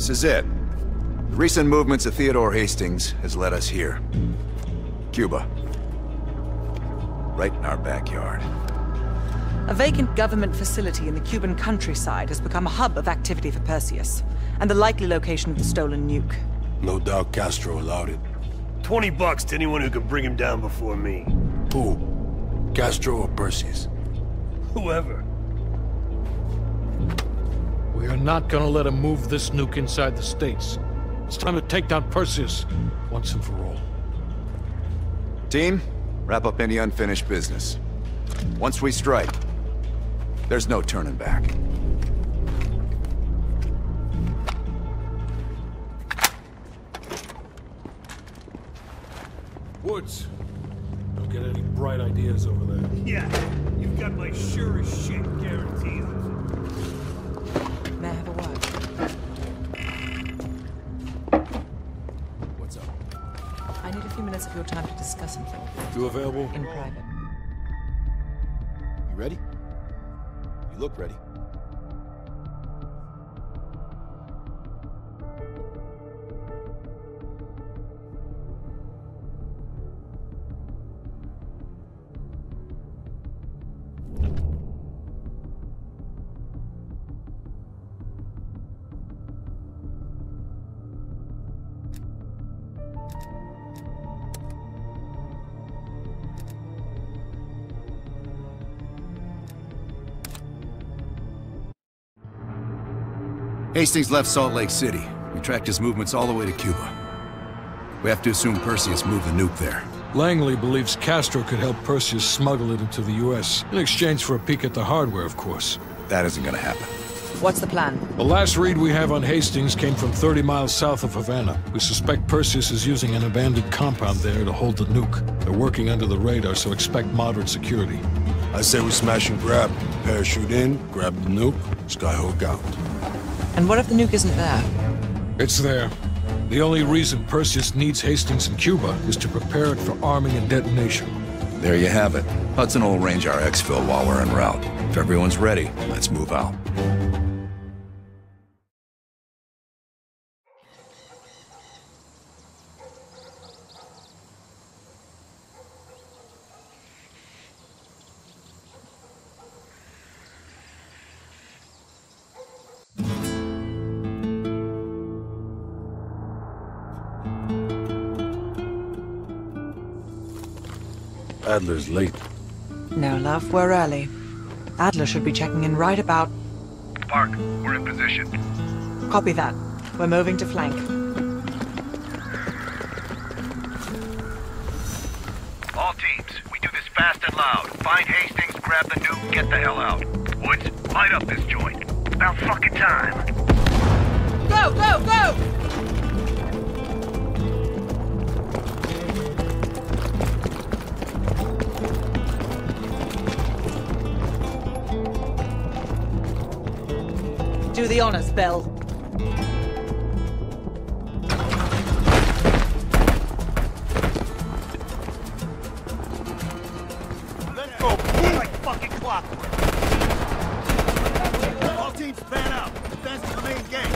This is it. The recent movements of Theodore Hastings has led us here. Cuba. Right in our backyard. A vacant government facility in the Cuban countryside has become a hub of activity for Perseus, and the likely location of the stolen nuke. No doubt Castro allowed it. $20 to anyone who could bring him down before me. Who? Castro or Perseus? Whoever. We are not gonna let him move this nuke inside the States. It's time to take down Perseus, once and for all. Team, wrap up any unfinished business. Once we strike, there's no turning back. Woods, don't get any bright ideas over there. Yeah, you've got my sure as shit guarantee on it. May I have a word? What's up? I need a few minutes of your time to discuss something. You available? In private. You ready? You look ready. Hastings left Salt Lake City. We tracked his movements all the way to Cuba. We have to assume Perseus moved the nuke there. Langley believes Castro could help Perseus smuggle it into the U.S. in exchange for a peek at the hardware, of course. That isn't gonna happen. What's the plan? The last read we have on Hastings came from 30 miles south of Havana. We suspect Perseus is using an abandoned compound there to hold the nuke. They're working under the radar, so expect moderate security. I say we smash and grab. Parachute in, grab the nuke, skyhook out. And what if the nuke isn't there? It's there. The only reason Perseus needs Hastings in Cuba is to prepare it for arming and detonation. There you have it. Hudson will arrange our exfil while we're en route. If everyone's ready, let's move out. Adler's late. No, love, we're early. Adler should be checking in right about... Park, we're in position. Copy that. We're moving to flank. All teams, we do this fast and loud. Find Hastings, grab the nuke, get the hell out. Woods, light up this joint. About fucking time. Go, go, go! Do the honors, Bell. Let's go, boom, like fucking clockwork. All teams fan out. Advance to the main game.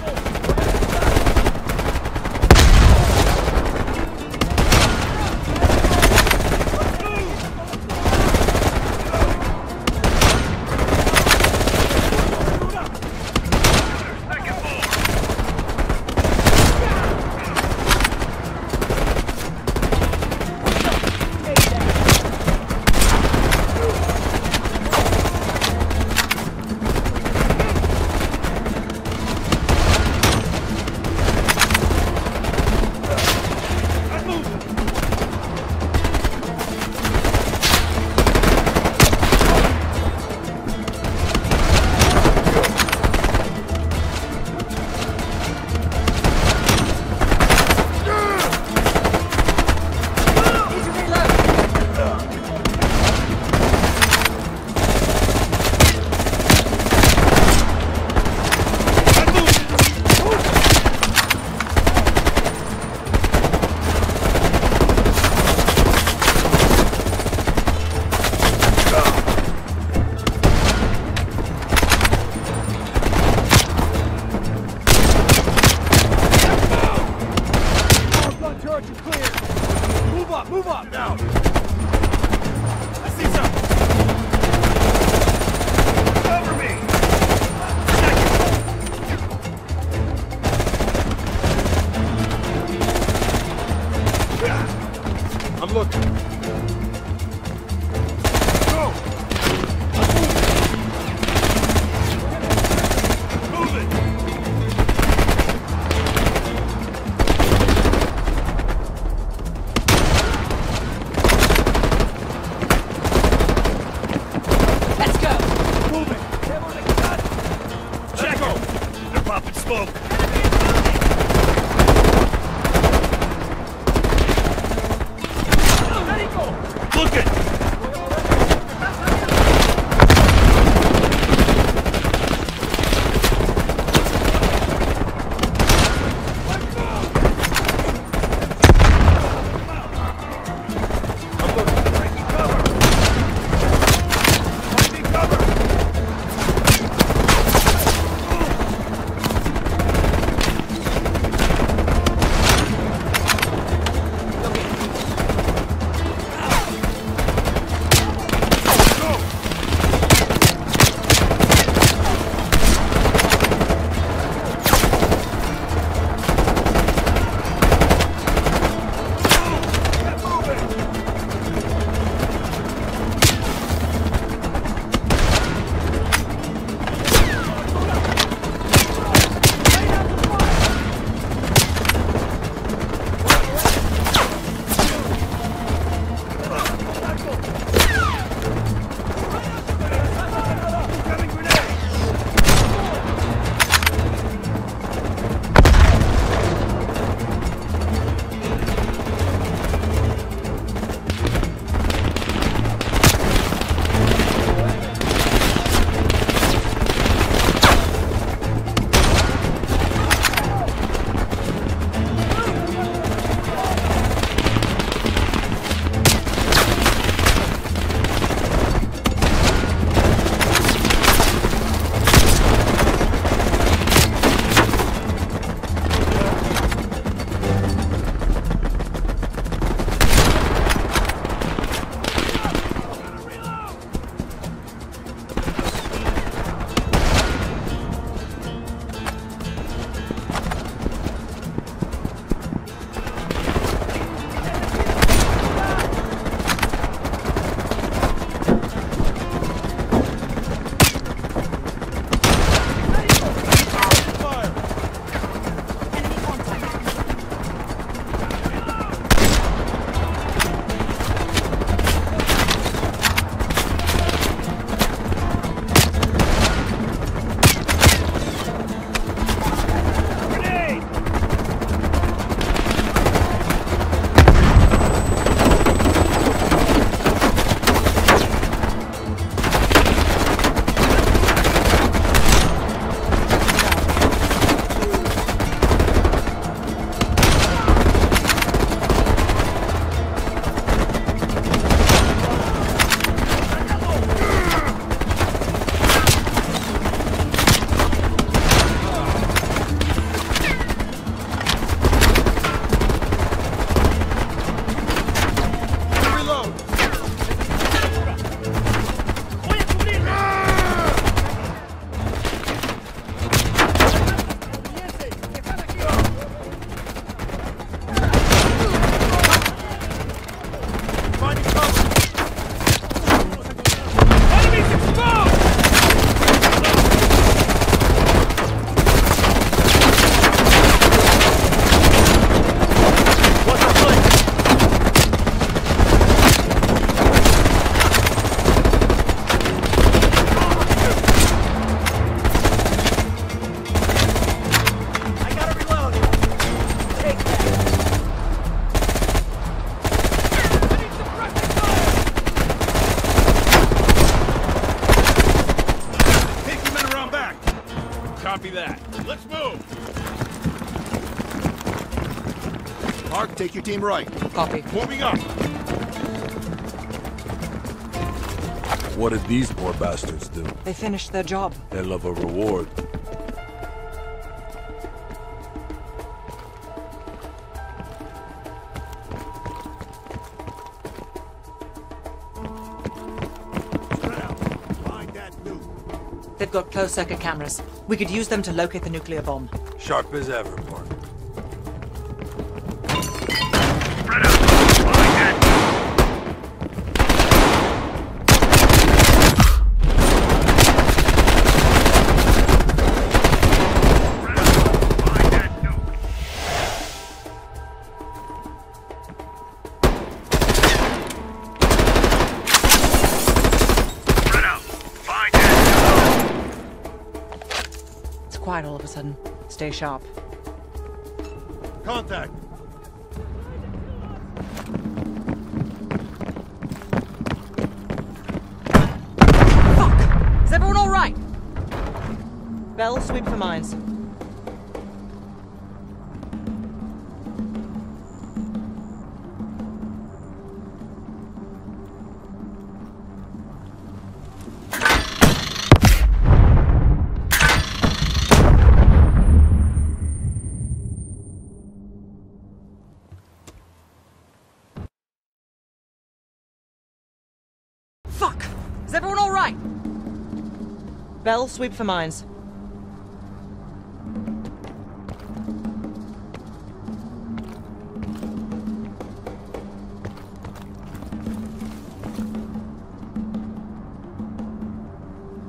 Copy that. Let's move! Mark, take your team right. Copy. Moving up. What did these poor bastards do? They finished their job. They love a reward. They've got closed-circuit cameras. We could use them to locate the nuclear bomb. Sharp as ever, Park. Spread out! Find that nuke! Spread out! Find that nuke! Quiet all of a sudden. Stay sharp. Contact! Fuck! Is everyone all right? Bell, sweep for mines. Is everyone all right? Bell, sweep for mines.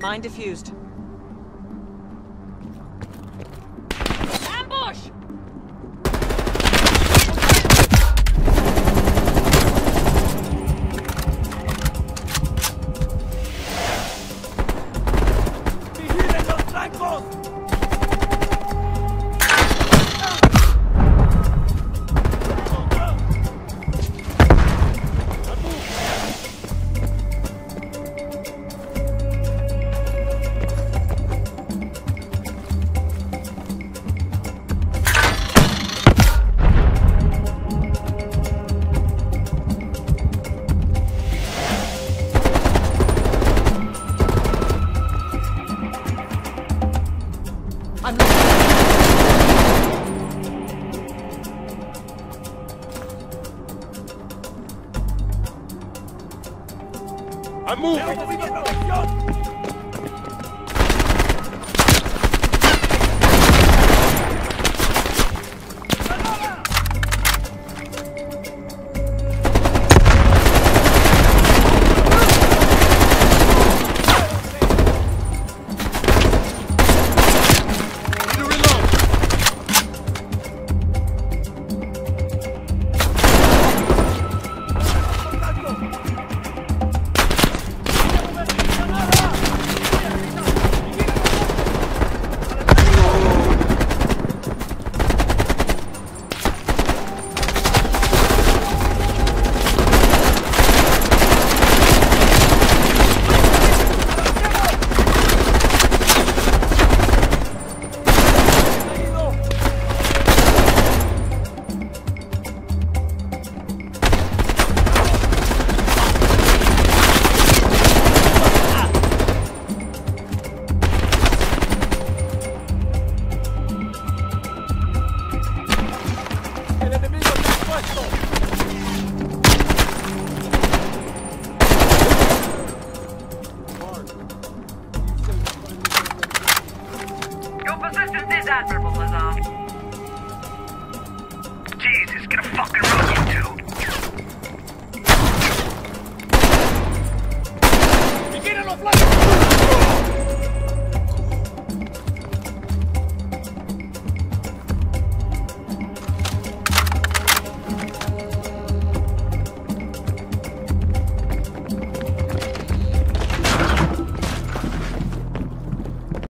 Mine defused. Ambush! I'm moving! Admirable, Lazar. Jesus, get a fucking run!